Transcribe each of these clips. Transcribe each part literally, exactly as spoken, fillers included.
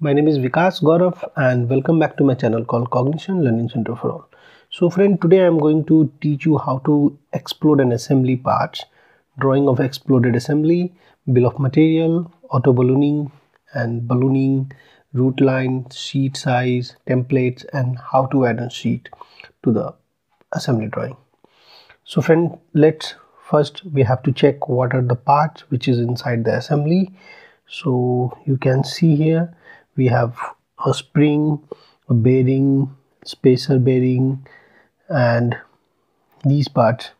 My name is Vikas Gaurav and welcome back to my channel called Cognition Learning Center for All. So friend, today I am going to teach you how to explode an assembly parts, drawing of exploded assembly, bill of material, auto ballooning and ballooning, route line, sheet size, templates, and how to add a sheet to the assembly drawing. So friend, let's first we have to check what are the parts which is inside the assembly. So you can see here we have a spring, a bearing, spacer bearing, and these parts.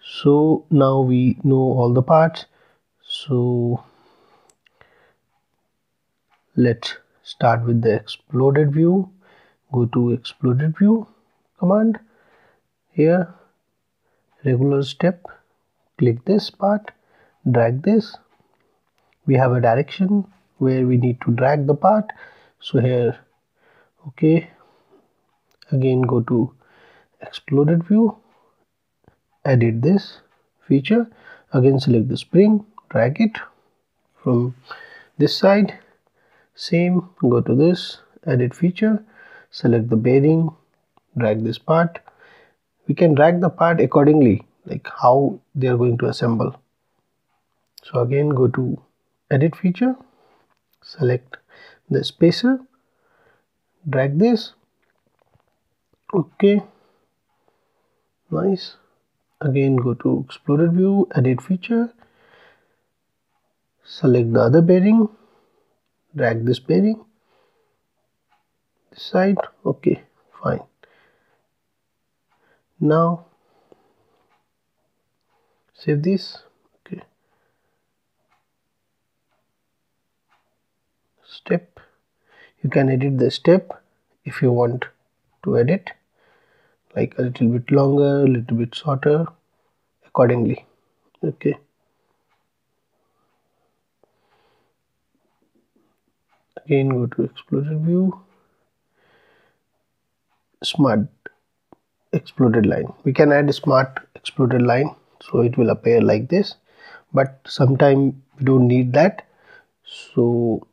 So now we know all the parts. So let's start with the exploded view. Go to exploded view command. Here, regular step. Click this part, drag this. We have a direction where we need to drag the part. So here, okay, again go to exploded view, edit this feature, again select the spring, drag it from this side, same, go to this edit feature, select the bearing, drag this part. We can drag the part accordingly, like how they are going to assemble. So again go to edit feature, select the spacer, drag this, okay, nice. Again go to exploded view, edit feature, select the other bearing, drag this bearing, this side, okay, fine. Now save this. Step, you can edit the step if you want to edit, like a little bit longer, a little bit shorter, accordingly. Okay, again go to exploded view, smart exploded line. We can add a smart exploded line, so it will appear like this, but sometimes we don't need that. So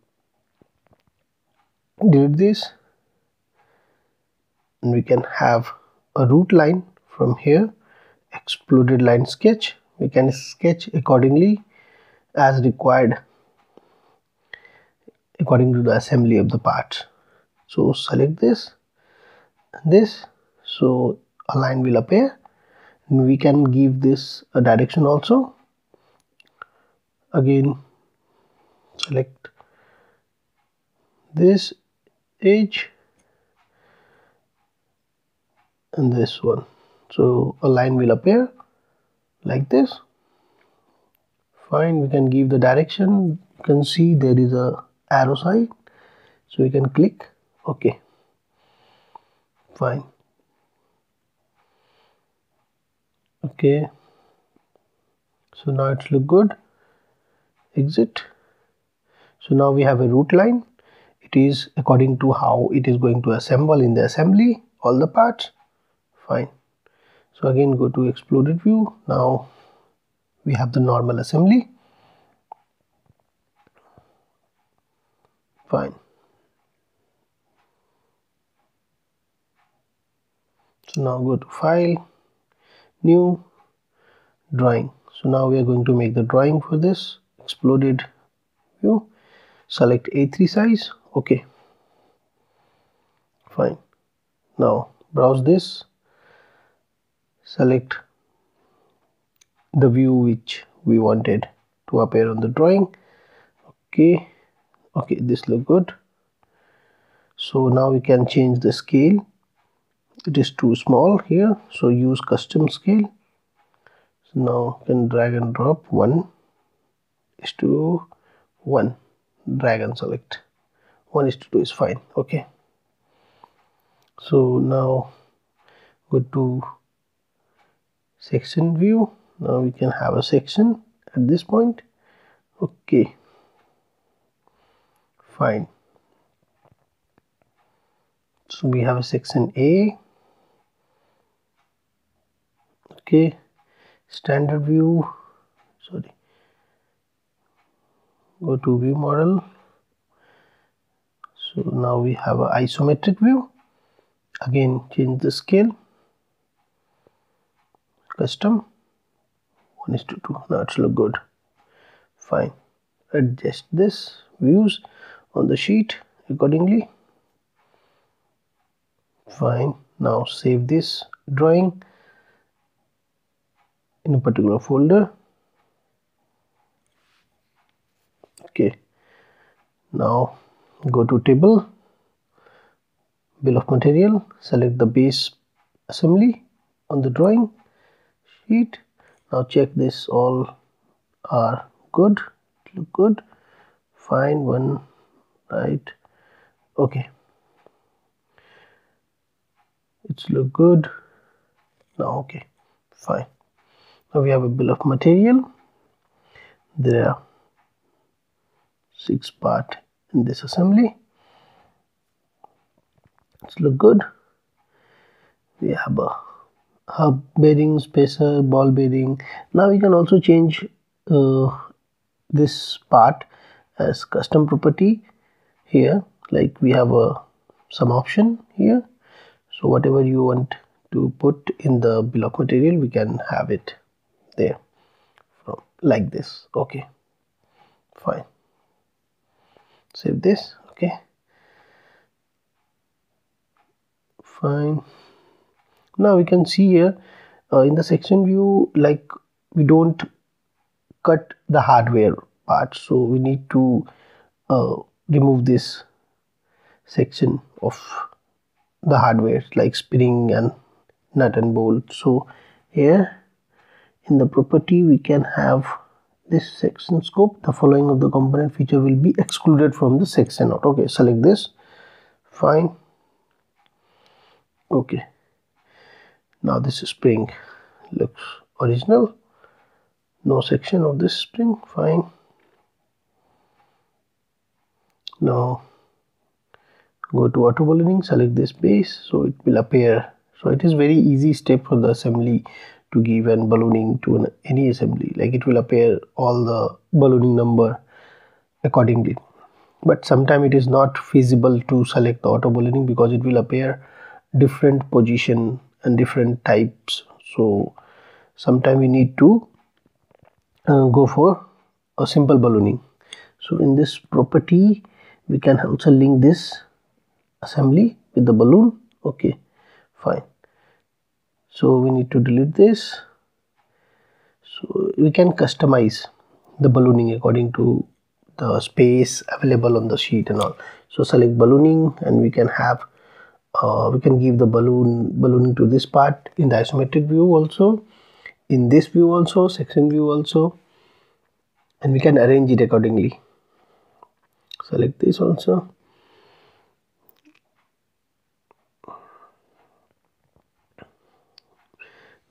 delete this and we can have a route line from here. Exploded line sketch, we can sketch accordingly as required according to the assembly of the parts. So select this and this, so a line will appear, and we can give this a direction also. Again select this edge and this one, so a line will appear like this, fine. We can give the direction. You can see there is a arrow sign, so we can click, okay, fine. Okay, so now it's look good. Exit. So now we have a route line. It is according to how it is going to assemble in the assembly, all the parts, fine. So again go to exploded view. Now we have the normal assembly, fine. So now go to file, new, drawing. So now we are going to make the drawing for this exploded view. Select A three size, okay, fine. Now browse this, select the view which we wanted to appear on the drawing, okay, okay, this looks good. So now we can change the scale, it is too small here, so use custom scale. So now you can drag and drop one is to one, drag and select, one is to two is fine, okay. So now go to section view. Now we can have a section at this point, okay, fine. So we have a section A, okay, standard view, sorry, go to view model. So now we have an isometric view. Again, change the scale, custom one is to two. Now it's look good, fine. Adjust this views on the sheet accordingly, fine. Now save this drawing in a particular folder. Okay, now go to table, bill of material, select the base assembly on the drawing sheet. Now check this, all are good, look good, fine, one right, okay, it's look good now, okay, fine. Now we have a bill of material. There are six parts in this assembly. It's look good. We have a hub, bearing, spacer, ball bearing. Now we can also change uh, this part as custom property here, like we have a some option here, so whatever you want to put in the bill of material we can have it there from like this. Okay, fine, save this. Okay, fine. Now we can see here uh, in the section view, like we don't cut the hardware part, so we need to uh, remove this section of the hardware, like spring and nut and bolt. So here in the property we can have this section scope, the following of the component feature will be excluded from the section out. Okay, select this, fine. Okay, now this spring looks original, no section of this spring, fine. Now go to auto ballooning, select this base, so it will appear. So it is very easy step for the assembly to give and ballooning to an, any assembly, like it will appear all the ballooning number accordingly. But sometimes it is not feasible to select the auto ballooning because it will appear different position and different types, so sometimes we need to uh, go for a simple ballooning. So in this property we can also link this assembly with the balloon. Okay, fine. So we need to delete this, so we can customize the ballooning according to the space available on the sheet and all. So select ballooning and we can have uh, we can give the balloon ballooning to this part in the isometric view also, in this view also, section view also, and we can arrange it accordingly. Select this also.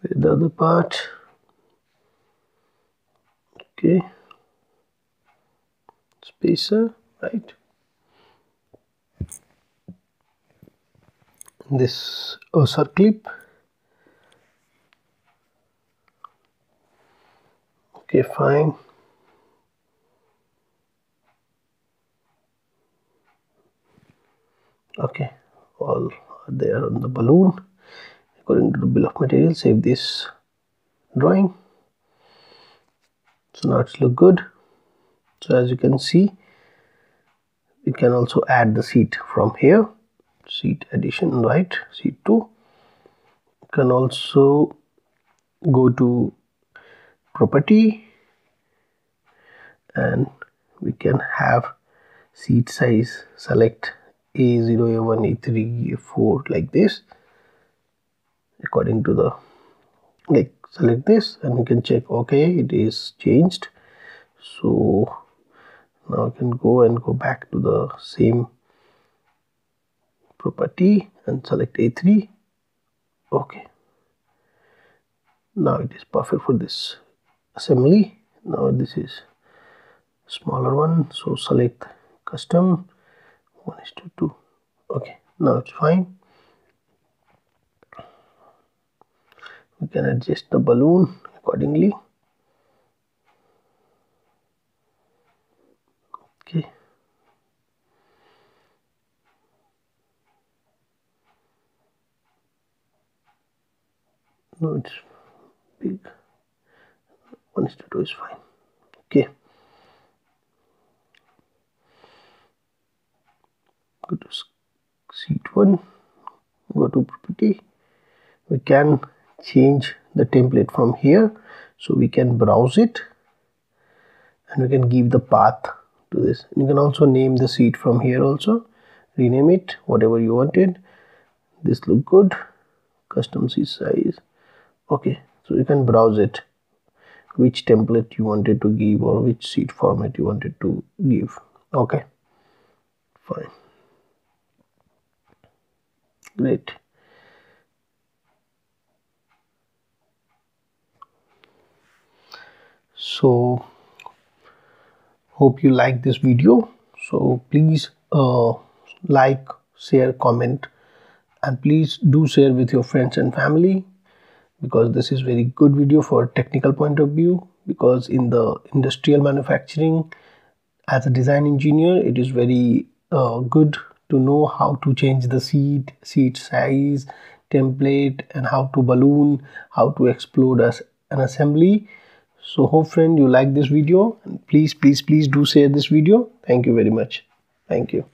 With the other part, okay, spacer, right, this also clip, okay, fine. Okay, all are there on the balloon according to the bill of material. Save this drawing. So now it's look good. So as you can see, we can also add the seat from here, seat addition, right, seat two. You can also go to property and we can have seat size, select A zero, A one, A three, A four like this, according to the, like select this and you can check. Okay, it is changed. So now you can go and go back to the same property and select A three. Okay, now it is perfect for this assembly. Now this is smaller one, so select custom one is to two. Okay, now it's fine. We can adjust the balloon accordingly. इसकी। No, it's big. One is to two is fine. Okay. Go to sheet one. Go to property. We can change the template from here. So we can browse it and we can give the path to this. You can also name the sheet from here also. Rename it whatever you wanted. This look good. Custom sheet size. Okay, so you can browse it, which template you wanted to give or which sheet format you wanted to give. Okay, fine, great. So hope you like this video. So please uh, like, share, comment, and please do share with your friends and family, because this is very good video for technical point of view, because in the industrial manufacturing as a design engineer it is very uh, good to know how to change the sheet, sheet size, template, and how to balloon, how to explode as an assembly. So hope friend you like this video, and please please please do share this video. Thank you very much. Thank you.